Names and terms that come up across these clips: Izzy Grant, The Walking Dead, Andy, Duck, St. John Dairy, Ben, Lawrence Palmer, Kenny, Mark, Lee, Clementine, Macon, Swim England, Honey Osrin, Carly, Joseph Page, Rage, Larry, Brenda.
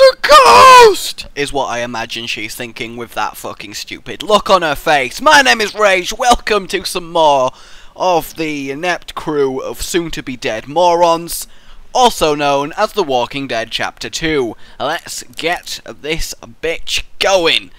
a ghost! Is what I imagine she's thinking with that fucking stupid look on her face. My name is Rage, welcome to some more of the inept crew of soon-to-be-dead morons, also known as The Walking Dead Chapter 2. Let's get this bitch going.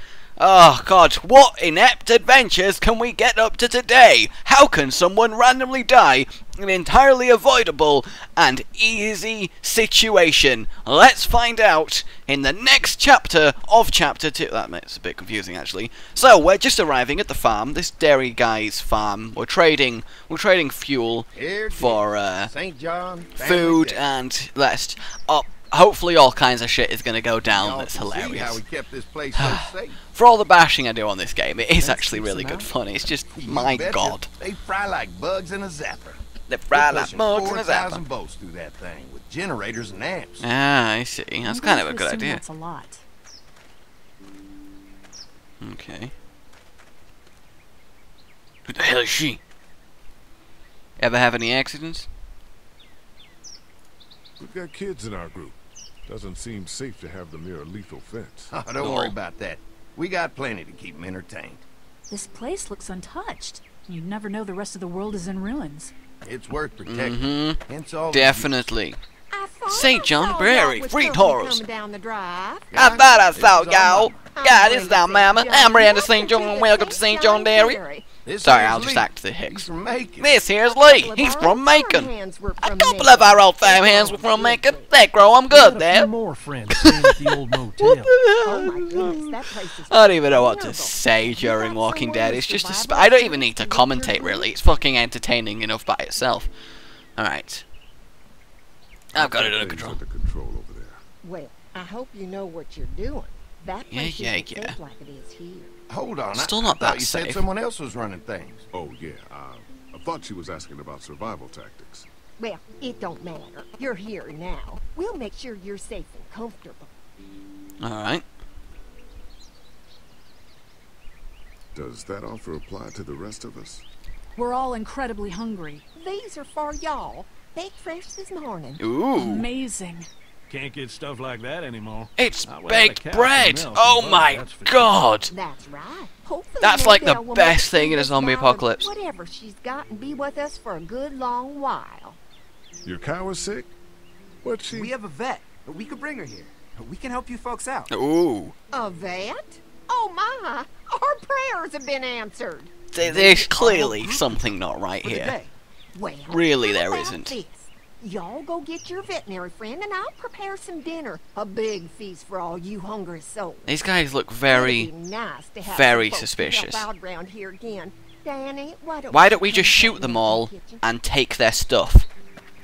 Oh god, what inept adventures can we get up to today? How can someone randomly die in an entirely avoidable and easy situation? Let's find out in the next chapter of Chapter 2. That makes a bit confusing actually. So, we're just arriving at the farm, this dairy guy's farm. We're trading fuel for St. John food and let's up. Hopefully all kinds of shit is going to go down. That's hilarious. How we kept this place so safe. For all the bashing I do on this game, it is actually really good fun. It's just, my god. They fry like bugs in a zapper. They fry like bugs in a zapper. Volts through that thing with generators and amps. Ah, I see. That's kind of a good idea. That's a lot. Okay. Who the hell is she? Ever have any accidents? We've got kids in our group. Doesn't seem safe to have them near a lethal fence. Oh, don't worry about that. We got plenty to keep them entertained. This place looks untouched. You never know the rest of the world is in ruins. It's worth protecting. Mm-hmm. Definitely. St. John Dairy, free Taurus. I thought I saw y'all. God, it's our mama. I'm Brenda St. John. Welcome to St. John Dairy. Sorry, I'll just act the Hicks. This here's Lee. He's from Macon. A couple of our old farm hands were from Macon. They grow 'em good there. What the hell? I don't even know what to say during Walking Dead. It's just a I don't even need to commentate really. It's fucking entertaining enough by itself. All right. I've got it under control. Over there. Well, I hope you know what you're doing. That yeah. Like it is here. Hold on, still not that safe. You said someone else was running things. Oh yeah, I thought she was asking about survival tactics. Well, it don't matter. You're here now. We'll make sure you're safe and comfortable. All right. Does that offer apply to the rest of us? We're all incredibly hungry. These are for y'all. Baked fresh this morning. Ooh. Amazing. Can't get stuff like that anymore. It's baked bread. Oh my god. That's right. That's like the best thing in a zombie apocalypse. Whatever she's got and be with us for a good long while. Your cow is sick? What's she? We have a vet, but we could bring her here. We can help you folks out. Ooh. A vet? Oh my. Our prayers have been answered. There's clearly something not right here. Well, really there isn't. Y'all go get your veterinary friend and I'll prepare some dinner. A big feast for all you hungry souls. These guys look very suspicious. Around here again. Danny, why don't we just shoot them all and take their stuff?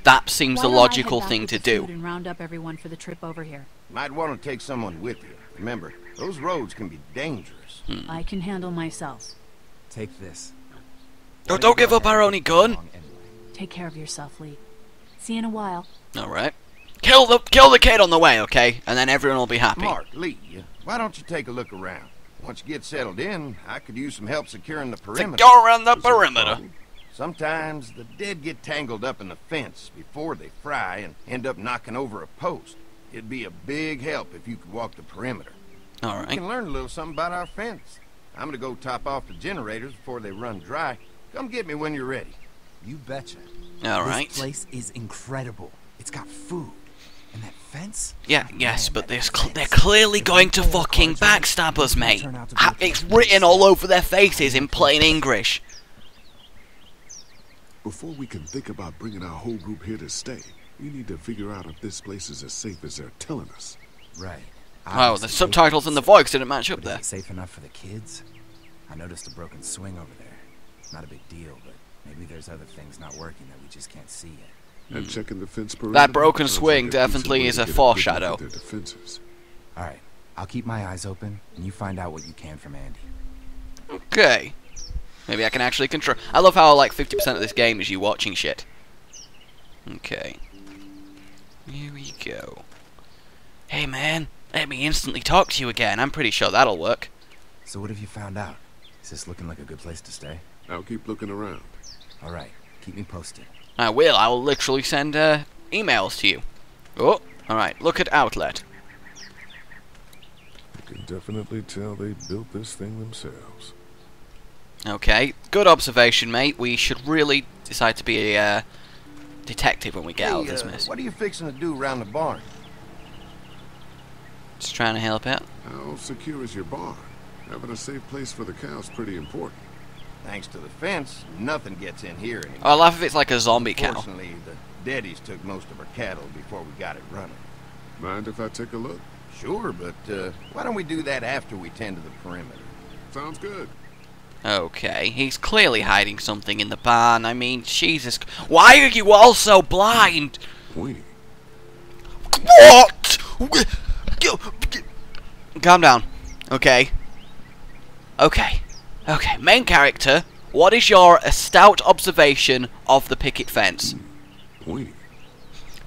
That seems the logical thing to do. And round up everyone for the trip over here. Might want to take someone with you. Remember, those roads can be dangerous. I can handle myself. Take this. Oh, don't give up our only gun. Take care of yourself, Lee. See you in a while. All right. Kill the kid on the way, okay? And then everyone will be happy. Mark, Lee, why don't you take a look around? Once you get settled in, I could use some help securing the perimeter. Securing the perimeter. Sometimes the dead get tangled up in the fence before they fry and end up knocking over a post. It'd be a big help if you could walk the perimeter. All right. You can learn a little something about our fence. I'm going to go top off the generators before they run dry. Come get me when you're ready. You betcha. All right. This place is incredible. It's got food. And that fence? Yeah, yes, but they're clearly going to fucking backstab us, mate. It's written all over their faces in plain English. Before we can think about bringing our whole group here to stay, we need to figure out if this place is as safe as they're telling us. Right. Oh, the subtitles and the voice didn't match up there. Safe enough for the kids? I noticed a broken swing over there. Not a big deal, but maybe there's other things not working that we just can't see yet. And checking the fence perimeter. That broken swing definitely is a foreshadow. All right, I'll keep my eyes open, and you find out what you can from Andy. Okay. Maybe I can actually control. I love how like 50% of this game is you watching shit. Okay. Here we go. Hey man, let me instantly talk to you again. I'm pretty sure that'll work. So what have you found out? Is this looking like a good place to stay? I'll keep looking around. All right, keep me posted. I will. I will literally send emails to you. Oh, all right. Look at outlet. Can definitely tell they built this thing themselves. Okay, good observation, mate. We should really decide to be a detective when we get out of this mess. What are you fixing to do around the barn? Just trying to help out. How secure is your barn? Having a safe place for the cow's pretty important. Thanks to the fence, nothing gets in here anymore. I laugh if it's like a zombie cow. Fortunately, the deadies took most of our cattle before we got it running. Mind if I take a look? Sure, but why don't we do that after we tend to the perimeter? Sounds good. Okay, he's clearly hiding something in the barn. I mean, Jesus. Why are you all so blind? We. What? Calm down. Okay. Okay. Okay, main character, what is your stout observation of the picket fence? We.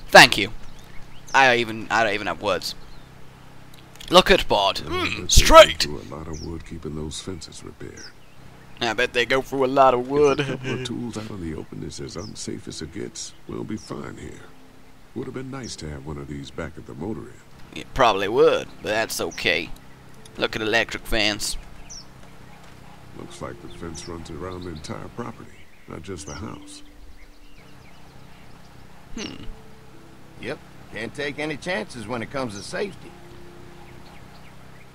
Thank you. I don't even have words. Look at board. Straight. A lot of wood keeping those fences repaired. I bet they go through a lot of wood. If a couple of tools out in the open is as unsafe as it gets, we'll be fine here. Would have been nice to have one of these back at the motor inn. It probably would, but that's okay. Look at electric fence. Looks like the fence runs around the entire property, not just the house. Hmm. Yep. Can't take any chances when it comes to safety.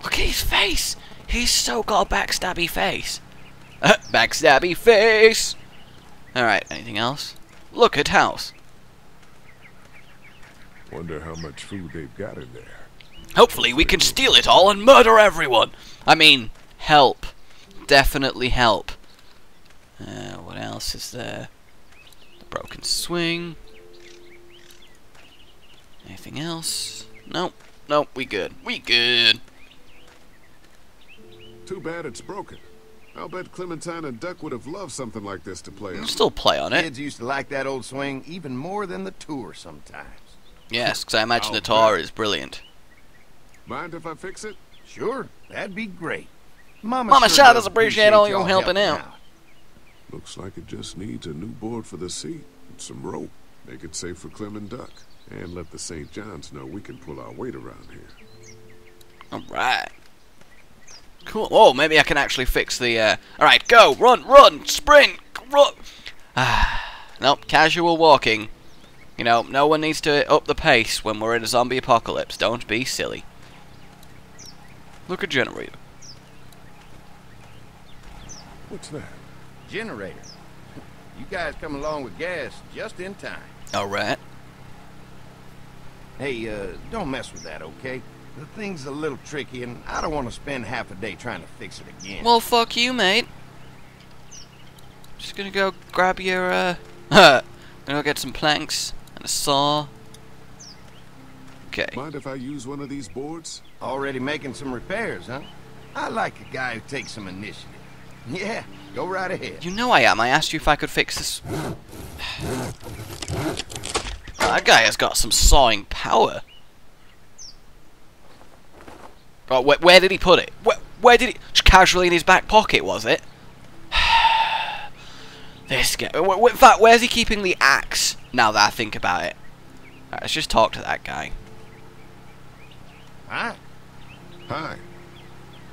Look at his face! He's so got a backstabby face. Backstabby face! Alright, anything else? Look at house. Wonder how much food they've got in there. Hopefully we can steal it all and murder everyone! I mean, help. Definitely help. What else is there? The broken swing. Anything else? Nope. Nope, we good. We good. Too bad it's broken. I'll bet Clementine and Duck would have loved something like this to play on. Still play on it. Kids used to like that old swing even more than the tour sometimes. Yes, because I imagine the tour is brilliant. Mind if I fix it? Sure, that'd be great. Mama sure does appreciate all your helping out. Looks like it just needs a new board for the seat and some rope. Make it safe for Clem and Duck. And let the St. John's know we can pull our weight around here. Alright. Cool. Oh, maybe I can actually fix the... Alright, go! Run! Sprint! Run! Nope, casual walking. You know, no one needs to up the pace when we're in a zombie apocalypse. Don't be silly. Look at generator. What's that? Generator. You guys come along with gas just in time. Alright. Hey, don't mess with that, okay? The thing's a little tricky, and I don't want to spend half a day trying to fix it again. Well, fuck you, mate. Just gonna go grab your, gonna go get some planks and a saw. Okay. Mind if I use one of these boards? Already making some repairs, huh? I like a guy who takes some initiative. Yeah, go right ahead. You know I am. I asked you if I could fix this. That guy has got some sawing power. Oh, where did he put it? Where did he... Just casually in his back pocket, was it? This guy... In fact, where's he keeping the axe? Now that I think about it. Alright, let's just talk to that guy. Hi. Well,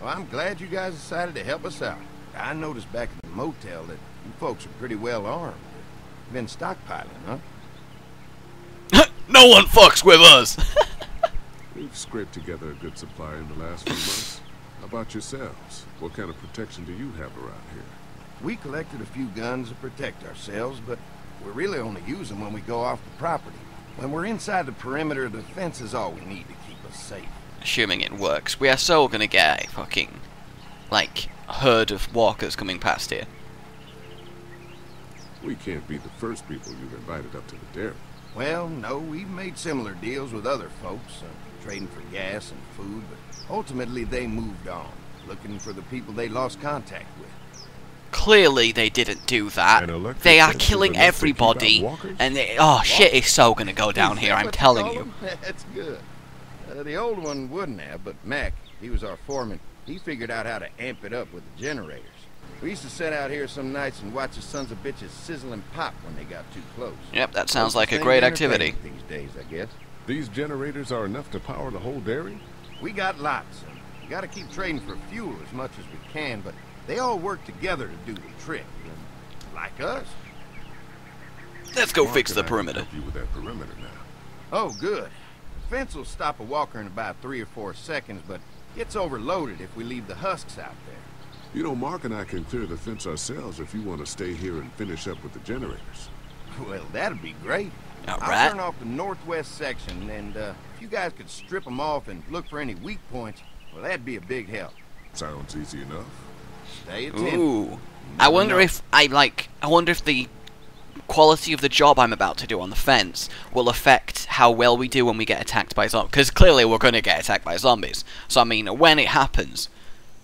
I'm glad you guys decided to help us out. I noticed back at the motel that you folks are pretty well armed. You've been stockpiling, huh? No one fucks with us! We've scraped together a good supply in the last few months. How about yourselves? What kind of protection do you have around here? We collected a few guns to protect ourselves, but we really only use them when we go off the property. When we're inside the perimeter, the fence is all we need to keep us safe. Assuming it works. We are so gonna get a fucking, like, herd of walkers coming past here. We can't be the first people you've invited up to the dairy. Well, no, we've made similar deals with other folks, trading for gas and food, but ultimately they moved on, looking for the people they lost contact with. Clearly they didn't do that. They are killing everybody, and they, shit is so gonna go down here, I'm telling you. That's good. The old one wouldn't have, but Mac, he was our foreman, he figured out how to amp it up with the generators. We used to sit out here some nights and watch the sons of bitches sizzle and pop when they got too close. Yep, that sounds like a great activity. These days, I guess. These generators are enough to power the whole dairy? We got lots. Gotta keep trading for fuel as much as we can, but they all work together to do the trick, like us. Let's go fix the perimeter. Help you with that perimeter now. Oh, good. The fence will stop a walker in about 3 or 4 seconds, but it's overloaded if we leave the husks out there. You know, Mark and I can clear the fence ourselves if you want to stay here and finish up with the generators. Well, that'd be great. All right. I'll turn off the northwest section, and if you guys could strip them off and look for any weak points, well, that'd be a big help. Sounds easy enough. Stay attentive. Ooh. I wonder if I wonder if the quality of the job I'm about to do on the fence will affect how well we do when we get attacked by zombies. Because clearly we're going to get attacked by zombies. So, I mean, when it happens,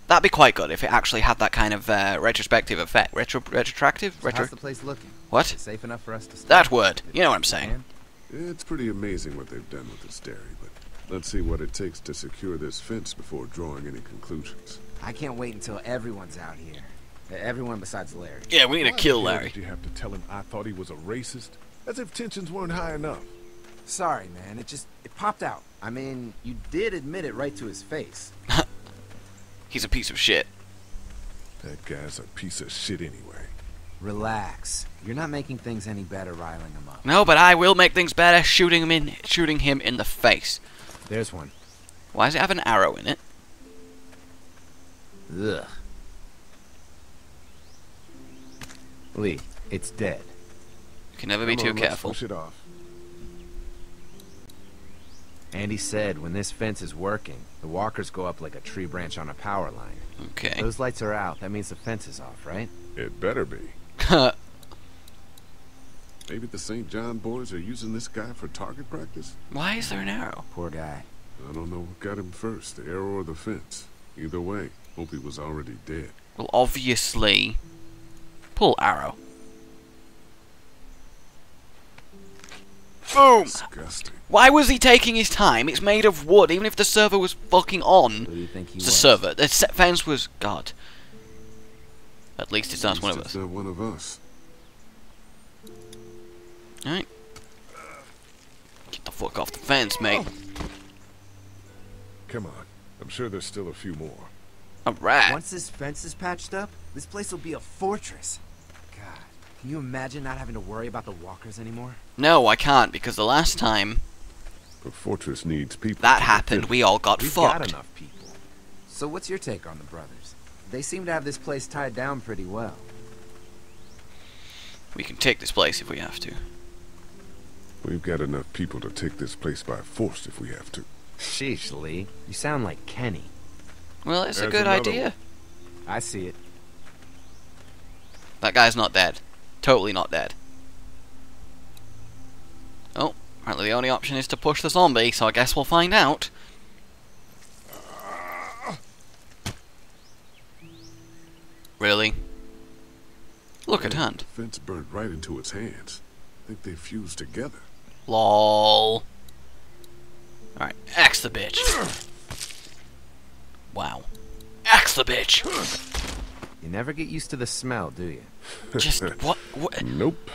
that'd be quite good if it actually had that kind of retrospective effect. Retrotractive? How's the place looking? What? Safe enough for us to stay? That word. You know what I'm saying. It's pretty amazing what they've done with this dairy, but let's see what it takes to secure this fence before drawing any conclusions. I can't wait until everyone's out here. Everyone besides Larry. Yeah, we need to kill Larry. Did you have to tell him I thought he was a racist? As if tensions weren't high enough. Sorry, man. It popped out. I mean, you did admit it right to his face. He's a piece of shit. That guy's a piece of shit anyway. Relax. You're not making things any better riling him up. No, but I will make things better shooting him in the face. There's one. Why does it have an arrow in it? Ugh. Lee, it's dead. You can never be too careful. Push it off. Andy said when this fence is working, the walkers go up like a tree branch on a power line. Okay. Those lights are out. That means the fence is off, right? It better be. Maybe the St. John boys are using this guy for target practice? Why is there an arrow? Poor guy. I don't know what got him first, the arrow or the fence. Either way, hope he was already dead. Well, obviously... Pull arrow. Boom! Disgusting. Why was he taking his time? It's made of wood. Even if the server was fucking on, the fence was God. At least it's not one of us. All right. Get the fuck off the fence, mate. Come on. I'm sure there's still a few more. All right. Once this fence is patched up, this place will be a fortress. Can you imagine not having to worry about the walkers anymore? No, I can't, because the last time... The fortress needs people. That happened, we all got fucked. Got enough people. So what's your take on the brothers? They seem to have this place tied down pretty well. We can take this place if we have to. We've got enough people to take this place by force if we have to. Sheesh, Lee. You sound like Kenny. Well, it's a good idea. I see it. That guy's not dead. Totally not dead. Oh, apparently the only option is to push the zombie, so I guess we'll find out. Really? Look at hand. The fence burned right into its hands. I think they fused together. LOL. Alright, axe the bitch. Wow. Axe the bitch! You never get used to the smell, do you? Just what? Nope.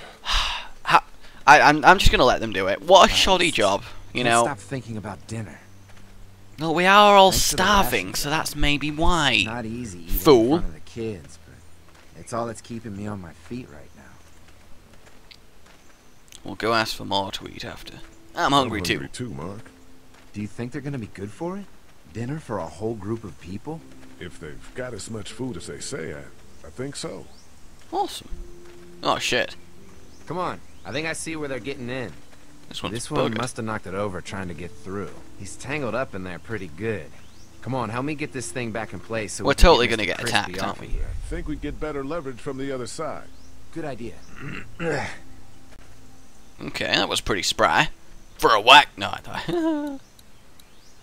I'm just gonna let them do it. What a shoddy job, you know. Stop thinking about dinner. No, we are all starving, so that's maybe why. It's not easy eating in front of the kids, but it's all that's keeping me on my feet right now. We'll go ask for more to eat after. I'm hungry too, Mark. Do you think they're gonna be good for it? Dinner for a whole group of people? If they've got as much food as they say, I think so. Awesome. Oh, shit. Come on. I think I see where they're getting in. This one must have knocked it over trying to get through. He's tangled up in there pretty good. Come on, help me get this thing back in place. So we're totally going to get attacked, aren't we? I think we'd get better leverage from the other side. Good idea. Okay, that was pretty spry. For a whack. No, I thought.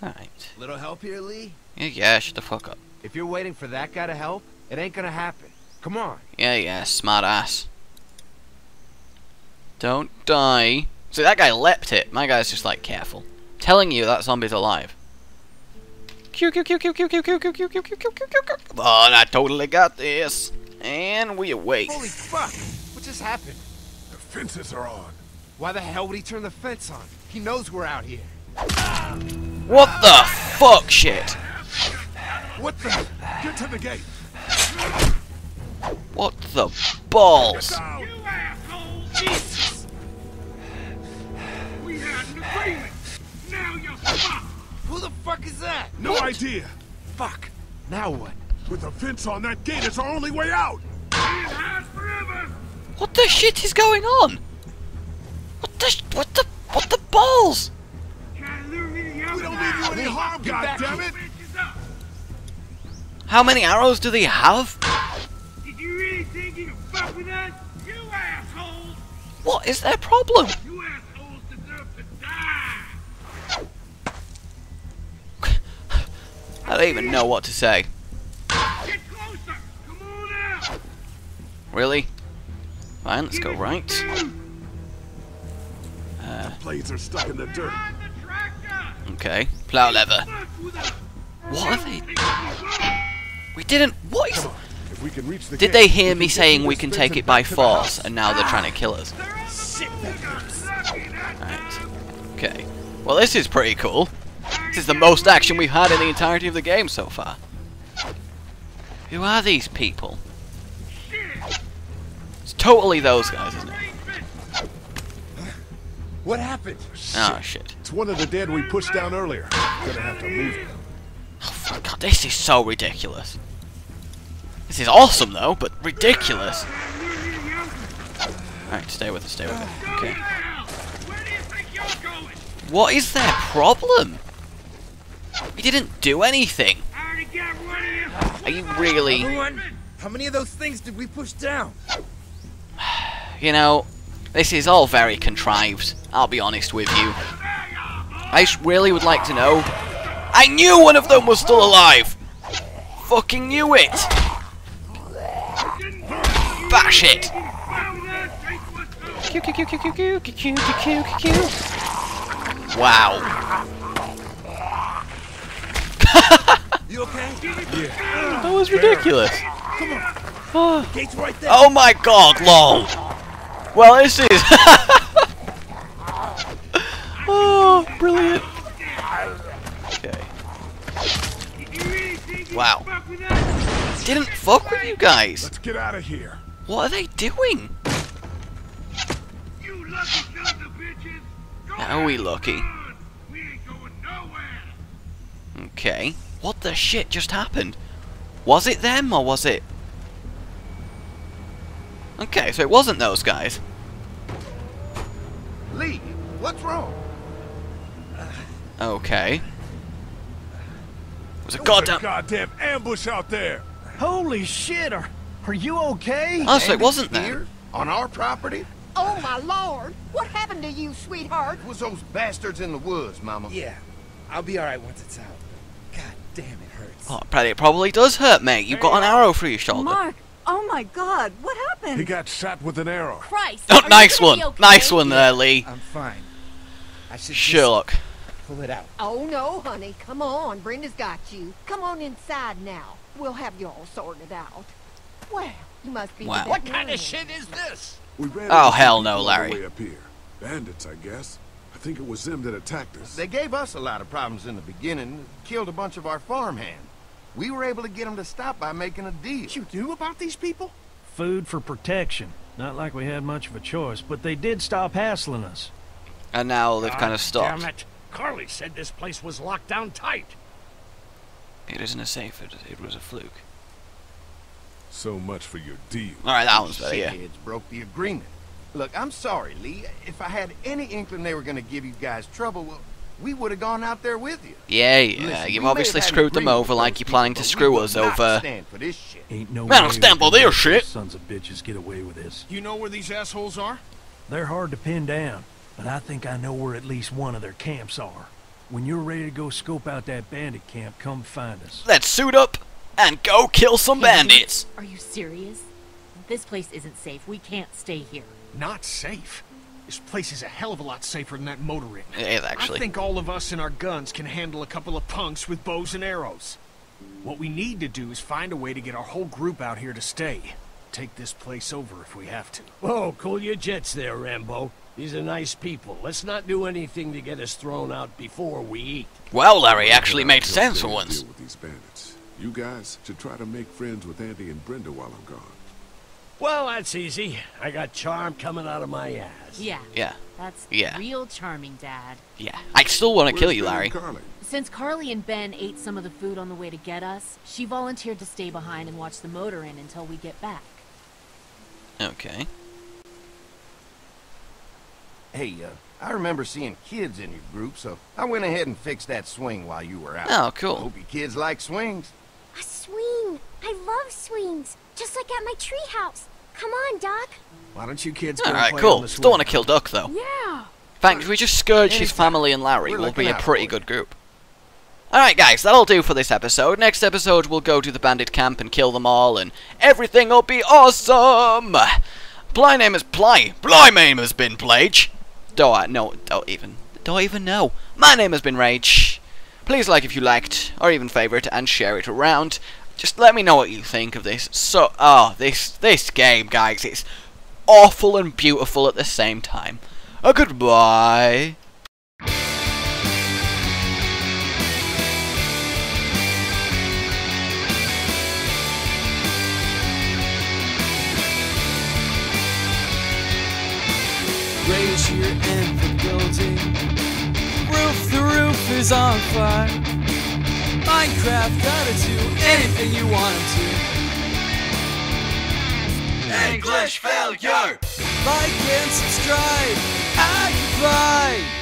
All right. Little help here, Lee? Yeah, shut the fuck up. If you're waiting for that guy to help, it ain't gonna happen. Come on. Yeah, smart ass. Don't die. See, that guy leapt it. My guy's just like, careful. I'm telling you, that zombie's alive. Oh, I totally got this. And we await. Holy fuck! What just happened? The fences are on. Why the hell would he turn the fence on? He knows we're out here. What the fuck, shit? What the? Get to the gate! What the balls? You asshole! Jesus! We had an agreement! Now you're fucked! Who the fuck is that? No idea! Fuck! Now what? With a fence on that gate, it's our only way out! What the shit is going on? What the balls? We don't need you any harm, goddammit! How many arrows do they have? Did you really think you could fuck with us? You assholes! What is their problem? You assholes deserve to die! I don't even know what to say. Get closer! Come on out! Really? Fine, let's go right. The blades are stuck in the dirt. Okay, plow lever. What are they? We didn't. What is? Did they hear me saying we can take it by force, and now they're trying to kill us? Right. Okay. Well, this is pretty cool. This is the most action we've had in the entirety of the game so far. Who are these people? It's totally those guys, isn't it? What happened? Oh shit. It's one of the dead we pushed down earlier. Gonna have to move them. Oh fuck, God, this is so ridiculous. This is awesome though, but ridiculous. Alright, stay with it. Okay. What is their problem? We didn't do anything. Are you really? How many of those things did we push down? You know, this is all very contrived, I'll be honest with you. I just really would like to know... I knew one of them was still alive! Fucking knew it! Bash it! Wow. You okay? Yeah. That was ridiculous. Come on. Oh. Gate's right there. Oh my god, lol. Well, this is... oh, brilliant. Okay. Wow. Didn't fuck with you guys. Let's get out of here. What are they doing? Are we lucky? Okay. What the shit just happened? Was it them or was it... Okay, so it wasn't those guys. Lee, what's wrong? Okay. It was a goddamn ambush out there. Holy shit, are you okay? Oh, so it wasn't there. On our property? Oh my lord, what happened to you, sweetheart? It was those bastards in the woods, Mama. Yeah, I'll be all right once it's out. God damn, it hurts. Oh, it probably does hurt, mate. You've got an arrow through your shoulder. Mark. Oh my god, what happened? He got shot with an arrow. Christ! Oh, nice one! Okay? Nice one there, Lee. I'm fine. I should Sherlock. Pull it out. Oh no, honey. Come on. Brenda's got you. Come on inside now. We'll have you all sorted out. Well, you must be... Wow. What kind of shit is this? We ran oh, hell no, Larry. Way up here. Bandits, I guess. I think it was them that attacked us. They gave us a lot of problems in the beginning. Killed a bunch of our farmhands. We were able to get them to stop by making a deal. What you do about these people? Food for protection. Not like we had much of a choice, but they did stop hassling us. And now they've kind of stopped. Damn it. Carly said this place was locked down tight. It isn't a safe, it was a fluke. So much for your deal. Alright, that one's better, yeah. Kids broke the agreement. Look, I'm sorry, Lee. If I had any inkling they were going to give you guys trouble, well... we would have gone out there with you. Yeah. Listen, you've obviously screwed them over like you're planning to screw us over. Stand for this shit. Ain't no man, stand for their shit. Sons of bitches get away with this. You know where these assholes are? They're hard to pin down, but I think I know where at least one of their camps are. When you're ready to go scope out that bandit camp, come find us. Let's suit up and go kill some bandits. Are you serious? This place isn't safe. We can't stay here. Not safe? This place is a hell of a lot safer than that motor inn. It is, actually. I think all of us and our guns can handle a couple of punks with bows and arrows. What we need to do is find a way to get our whole group out here to stay. Take this place over if we have to. Whoa, cool your jets there, Rambo. These are nice people. Let's not do anything to get us thrown out before we eat. Well, Larry actually made sense for once. You guys should try to make friends with Andy and Brenda while I'm gone. Well, that's easy. I got charm coming out of my ass. Yeah. Yeah. That's real charming, Dad. Yeah. I still want to kill you, Larry. Carly? Since Carly and Ben ate some of the food on the way to get us, she volunteered to stay behind and watch the motor in until we get back. Okay. Hey, I remember seeing kids in your group, so I went ahead and fixed that swing while you were out. Oh, cool. Hope your kids like swings. A swing. I love swings. Just like at my treehouse. Come on, Doc. Why don't you kids go and play on the swing? Alright, cool. Still want to kill Duck, though. Yeah. Thanks, we just scourge his family and Larry. We'll be a pretty good group. Alright, guys, that'll do for this episode. Next episode, we'll go to the bandit camp and kill them all, and everything will be awesome! My name has been Plage. Don't even know. My name has been Rage. Please like if you liked, or even favourite, and share it around. Just let me know what you think of this. So, this game, guys, it's awful and beautiful at the same time. Goodbye. Rage here in the building. The roof is on fire. Minecraft, gotta do anything you want to. English failure. Like and subscribe. I cry.